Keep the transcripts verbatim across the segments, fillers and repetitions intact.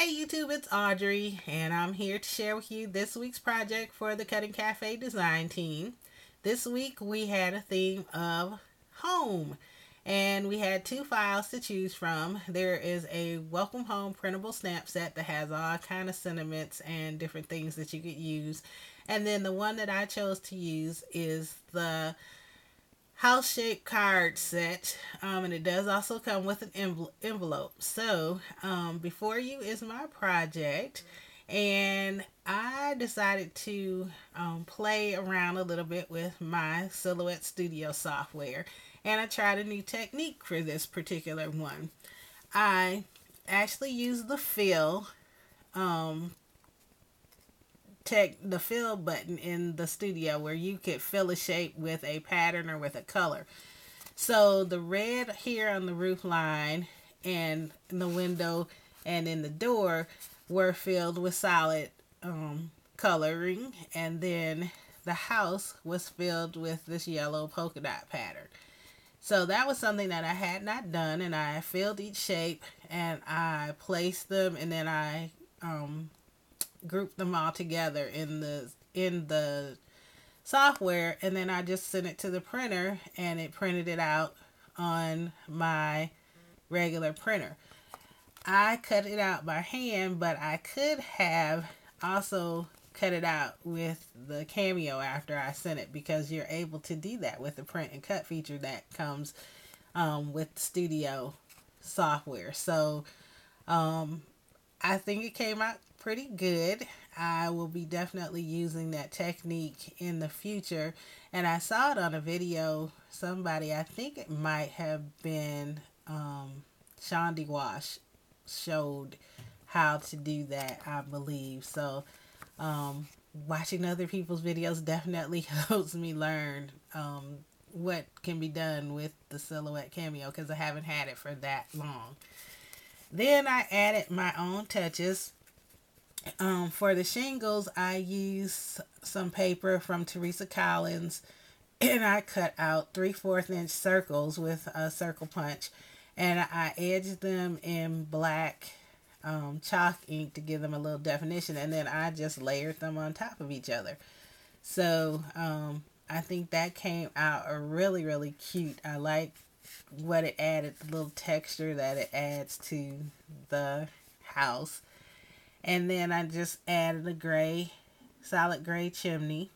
Hey YouTube, it's Audrey, and I'm here to share with you this week's project for the Cutting Cafe design team. This week we had a theme of home, and we had two files to choose from. There is a Welcome Home Printable Stamp Set that has all kind of sentiments and different things that you could use. And then the one that I chose to use is the House Shaped Card set, um, and it does also come with an envelope. So um, before you is my project, and I decided to um, play around a little bit with my Silhouette Studio software, and I tried a new technique for this particular one. I actually used the fill um, check the fill button in the studio where you could fill a shape with a pattern or with a color. So the red here on the roof line and in the window and in the door were filled with solid um, coloring, and then the house was filled with this yellow polka dot pattern. So that was something that I had not done, and I filled each shape and I placed them, and then I um, group them all together in the in the software, and then I just sent it to the printer and it printed it out on my regular printer. I cut it out by hand, but I could have also cut it out with the Cameo after I sent it, because you're able to do that with the print and cut feature that comes um, with Studio software. So um, I think it came out pretty good. I will be definitely using that technique in the future. And I saw it on a video, somebody, I think it might have been um, Shandy Wash, showed how to do that, I believe. So um, watching other people's videos definitely helps me learn um, what can be done with the Silhouette Cameo, because I haven't had it for that long. Then I added my own touches. Um, for the shingles, I used some paper from Teresa Collins, and I cut out three-fourths inch circles with a circle punch, and I edged them in black um, chalk ink to give them a little definition, and then I just layered them on top of each other. So um, I think that came out really, really cute. I like what it added, the little texture that it adds to the house. And then I just added a gray, solid gray chimney.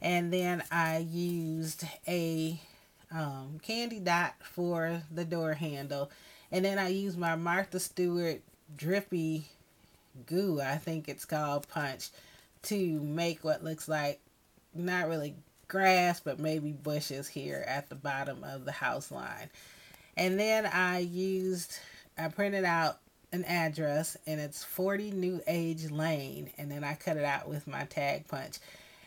And then I used a um, candy dot for the door handle. And then I used my Martha Stewart drippy goo, I think it's called, punch to make what looks like not really grass, but maybe bushes here at the bottom of the house line. And then I used, I printed out an address, and it's forty New Age Lane, and then I cut it out with my tag punch.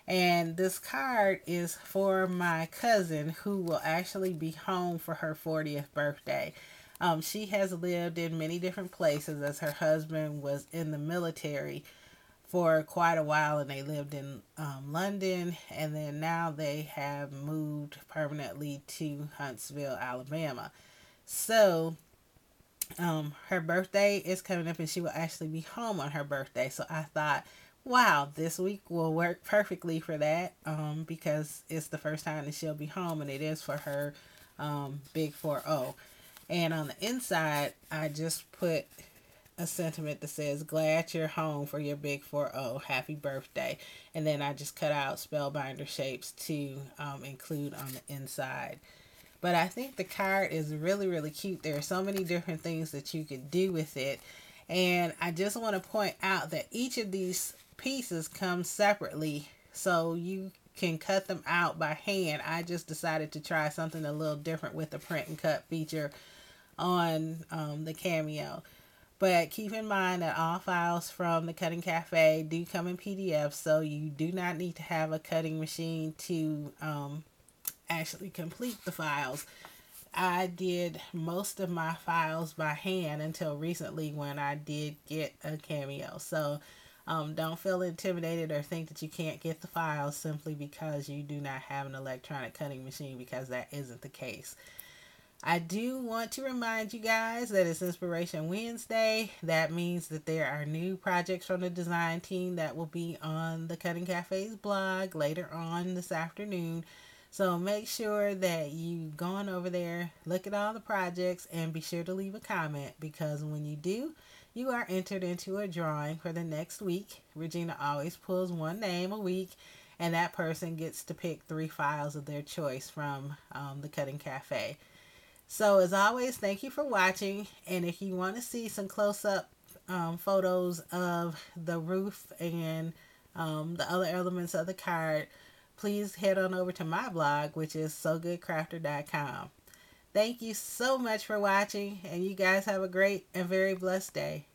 And this card is for my cousin, who will actually be home for her fortieth birthday. Um, she has lived in many different places, as her husband was in the military for quite a while, and they lived in um, London, and then now they have moved permanently to Huntsville, Alabama. So Um, her birthday is coming up, and she will actually be home on her birthday. So I thought, wow, this week will work perfectly for that, um, because it's the first time that she'll be home, and it is for her um, big four oh. And on the inside, I just put a sentiment that says, glad you're home for your big four oh, happy birthday. And then I just cut out Spellbinder shapes to um, include on the inside. But I think the card is really, really cute. There are so many different things that you could do with it. And I just want to point out that each of these pieces comes separately, so you can cut them out by hand. I just decided to try something a little different with the print and cut feature on um, the Cameo. But keep in mind that all files from the Cutting Cafe do come in P D F, so you do not need to have a cutting machine to um, actually complete the files. I did most of my files by hand until recently, when I did get a Cameo. So um, don't feel intimidated or think that you can't get the files simply because you do not have an electronic cutting machine, because that isn't the case. I do want to remind you guys that it's Inspiration Wednesday. That means that there are new projects from the design team that will be on the Cutting Cafe's blog later on this afternoon. So make sure that you've gone over there, look at all the projects, and be sure to leave a comment, because when you do, you are entered into a drawing for the next week. Regina always pulls one name a week, and that person gets to pick three files of their choice from um, the Cutting Cafe. So as always, thank you for watching. And if you want to see some close-up um, photos of the roof and um, the other elements of the card, please head on over to my blog, which is so good crafter dot com. Thank you so much for watching, and you guys have a great and very blessed day.